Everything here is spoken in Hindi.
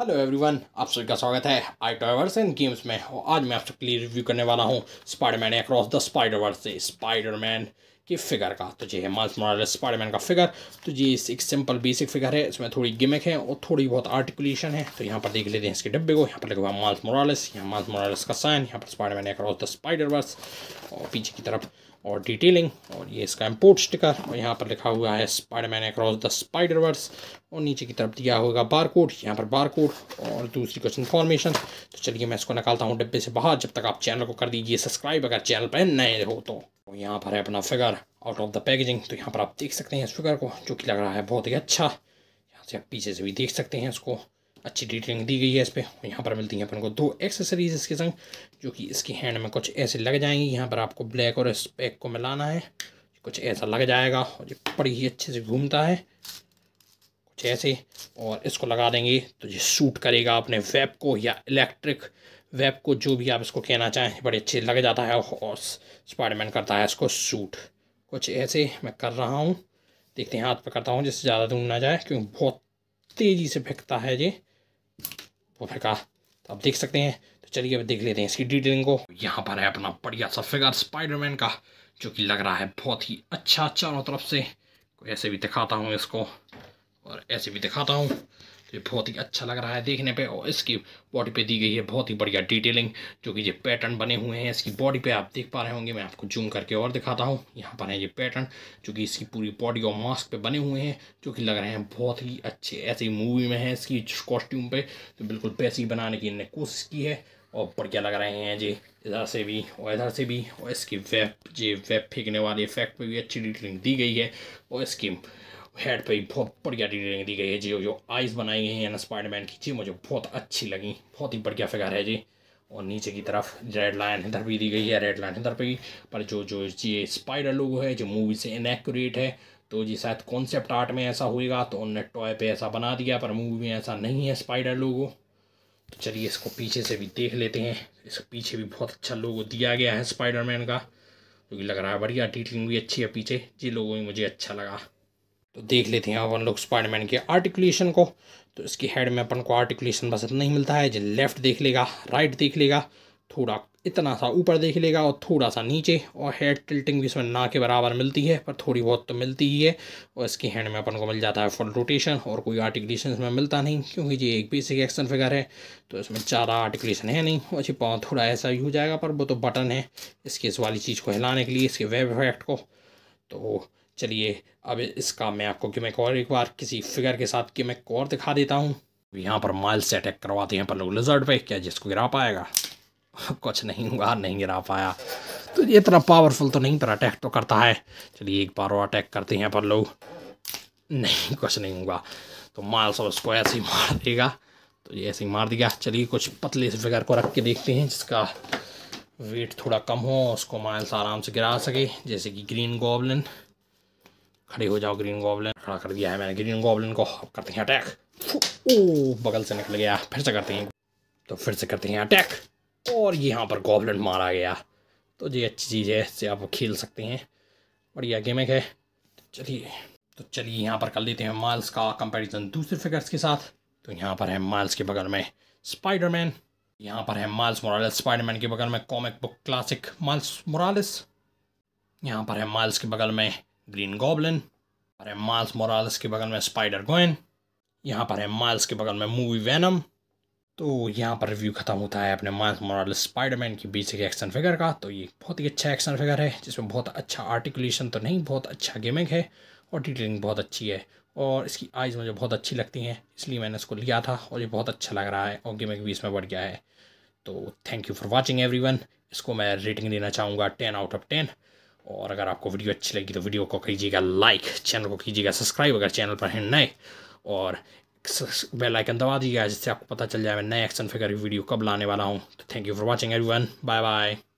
हेलो एवरीवन, आप सभी का स्वागत है आई टॉयवर्स एंड गेम्स में। और आज मैं आप सबके लिए रिव्यू करने वाला हूँ स्पाइडरमैन अक्रॉस द स्पाइडरवर्स से स्पाइडरमैन के फिगर का। तो ये है माइल्स मॉरेल्स स्पाइडरमैन का फिगर। तो ये एक सिंपल बेसिक फिगर है, इसमें थोड़ी गिमिक है और थोड़ी बहुत आर्टिकुलेशन है। तो यहाँ पर देख लेते हैं इसके डिब्बे को। यहाँ पर लगा हुआ माइल्स मॉरेल्स, यहाँ माइल्स मॉरेल्स का साइन, यहाँ पर स्पाइडरमैन अक्रॉस द स्पाइडरवर्स और पीछे की तरफ और डिटेलिंग, और ये इसका इम्पोर्ट स्टिकर, और यहाँ पर लिखा हुआ है स्पाइडरमैन अक्रॉस द स्पाइडरवर्स और नीचे की तरफ दिया होगा बारकोड, यहाँ पर बारकोड और दूसरी कुछ इन्फॉर्मेशन। तो चलिए मैं इसको निकालता हूँ डिब्बे से बाहर। जब तक आप चैनल को कर दीजिए सब्सक्राइब अगर चैनल पर नए हो। तो यहाँ पर है अपना figure out of the packaging. तो यहाँ पर आप देख सकते हैं इस फिगर को, जो कि लग रहा है बहुत ही अच्छा। यहाँ से आप पीछे से भी देख सकते हैं इसको, अच्छी डिटेलिंग दी गई है इस पर। यहाँ पर मिलती हैं अपन को दो एक्सेसरीज इसके संग, जो कि इसके हैंड में कुछ ऐसे लग जाएंगी। यहाँ पर आपको ब्लैक और इस पैक को मिलाना है, कुछ ऐसा लग जाएगा और ये बड़ी ही अच्छे से घूमता है कुछ ऐसे। और इसको लगा देंगे तो ये शूट करेगा अपने वेब को या इलेक्ट्रिक वेब को, जो भी आप इसको कहना चाहें। बड़े अच्छे लग जाता है और स्पाइडरमैन करता है इसको शूट कुछ ऐसे। मैं कर रहा हूँ, देखते हैं, हाथ पे करता हूँ जिससे ज़्यादा दूर ना जाए, क्योंकि बहुत तेज़ी से फेंकता है ये। वो फेंका तो आप देख सकते हैं। तो चलिए अब देख लेते हैं इसकी डिटेलिंग को। यहाँ पर है अपना बढ़िया सा फिगर स्पाइडरमैन का, जो कि लग रहा है बहुत ही अच्छा चारों तरफ से। ऐसे भी दिखाता हूँ इसको और ऐसे भी दिखाता हूँ। तो ये बहुत ही अच्छा लग रहा है देखने पे। और इसकी बॉडी पे दी गई है बहुत ही बढ़िया डिटेलिंग, जो कि ये पैटर्न बने हुए हैं इसकी बॉडी पे। आप देख पा रहे होंगे, मैं आपको जूम करके और दिखाता हूँ। यहाँ पर है ये पैटर्न, जो कि इसकी पूरी बॉडी और मास्क पे बने हुए हैं, जो कि लग रहे हैं बहुत ही अच्छे। ऐसी मूवी में है इसकी कॉस्ट्यूम पे, तो बिल्कुल वैसी बनाने की इन्होंने कोशिश की है और बढ़िया लग रहे हैं जी। इधर से भी और इधर से भी, और इसकी वेब फेंकने वाले इफेक्ट पर भी अच्छी डिटेलिंग दी गई है। और इसकी हेड पे बहुत बढ़िया डिटेलिंग दी गई है जी। जो आइस बनाई गई हैं ना स्पाइडरमैन की जी, मुझे बहुत अच्छी लगी, बहुत ही बढ़िया फिगर है जी। और नीचे की तरफ रेड लाइन इधर भी दी गई है, रेड लाइन इधर भी। पर जो ये स्पाइडर लोगो है जो मूवी से इनएक्यूरेट है, तो जी शायद कॉन्सेप्ट आर्ट में ऐसा होएगा तो उनने टॉय पे ऐसा बना दिया, पर मूवी में ऐसा नहीं है स्पाइडर लोगो। तो चलिए इसको पीछे से भी देख लेते हैं। इसके पीछे भी बहुत अच्छा लोगो दिया गया है स्पाइडरमैन का, जो कि लग रहा है बढ़िया, डिटेलिंग भी अच्छी है पीछे जी। लोगो भी मुझे अच्छा लगा। तो देख लेते हैं अपन लोग स्पाइडरमैन के आर्टिकुलेशन को। तो इसकी हेड में अपन को आर्टिकुलेशन बस इतना ही मिलता है जो लेफ़्ट देख लेगा, राइट देख लेगा, थोड़ा इतना सा ऊपर देख लेगा और थोड़ा सा नीचे। और हेड टिल्टिंग भी इसमें ना के बराबर मिलती है, पर थोड़ी बहुत तो मिलती ही है। और इसकी हैंड में अपन को मिल जाता है फुल रोटेशन, और कोई आर्टिकुलेशन इसमें मिलता नहीं, क्योंकि ये एक बेसिक एक्शन फिगर है, तो इसमें ज़्यादा आर्टिकुलेशन है नहीं। और ये पाँव थोड़ा ऐसा ही हो जाएगा, पर वो तो बटन है इसके इस वाली चीज़ को हिलाने के लिए, इसके वेब इफेक्ट को। तो चलिए अब इसका मैं आपको गिमिक और एक बार किसी फिगर के साथ गिमिक और दिखा देता हूँ। यहाँ पर माइल्स से अटैक करवाते हैं पर लोग लिजर्ड पे। क्या जिसको गिरा पाएगा? कुछ नहीं हुआ, नहीं गिरा पाया। तो ये इतना पावरफुल तो नहीं, पर अटैक तो करता है। चलिए एक बार और अटैक करते हैं पर लोग, नहीं कुछ नहीं हुआ। तो माइल्स और उसको ऐसे ही मार देगा, तो ये ऐसे ही मार देगा। चलिए कुछ पतले से फिगर को रख के देखते हैं, जिसका वेट थोड़ा कम हो, उसको माइल्स आराम से गिरा सके, जैसे कि ग्रीन गॉब्लिन। खड़े हो जाओ ग्रीन गॉब्लिन, खड़ा कर दिया है मैंने ग्रीन गॉब्लिन को। करते हैं अटैक, ओ बगल से निकल गया। फिर से करते हैं, तो फिर से करते हैं अटैक, और यहाँ पर गॉब्लिन मारा गया। तो ये अच्छी चीज़ है, इससे आप खेल सकते हैं, बढ़िया गेमिंग है। तो चलिए यहाँ पर कर लेते हैं माइल्स का कंपैरिजन दूसरे फिगर्स के साथ। तो यहाँ पर है माइल्स के बगल में स्पाइडरमैन, यहाँ पर है माइल्स मॉरेल्स स्पाइडरमैन के बगल में comic book classic Miles Morales, यहाँ पर है माइल्स के बगल में ग्रीन गॉब्लिन, पर है माइल्स मॉरेल्स के बगल में स्पाइडर गोइन, यहाँ पर है माइल्स के बगल में मूवी वेनम। तो यहाँ पर रिव्यू खत्म होता है अपने माइल्स मॉरेल्स स्पाइडरमैन की बेसिक एक्शन फिगर का। तो ये बहुत ही अच्छा एक्शन फिगर है, जिसमें बहुत अच्छा आर्टिकुलेशन तो नहीं, बहुत अच्छा गेमिंग है और डिटेलिंग बहुत अच्छी है। और इसकी आइज़ मुझे बहुत अच्छी लगती हैं, इसलिए मैंने इसको लिया था, और ये बहुत अच्छा लग रहा है और गेमिंग भी इसमें बढ़ गया है। तो thank you for watching everyone. इसको मैं रेटिंग देना चाहूँगा 10 आउट ऑफ 10। और अगर आपको वीडियो अच्छी लगी तो वीडियो को कीजिएगा लाइक, चैनल को कीजिएगा सब्सक्राइब अगर चैनल पर हैं नए, और बेल आइकन दबा दीजिएगा, जिससे आपको पता चल जाए मैं नए एक्शन फिगर की वीडियो कब लाने वाला हूँ। तो thank you for watching everyone, bye bye.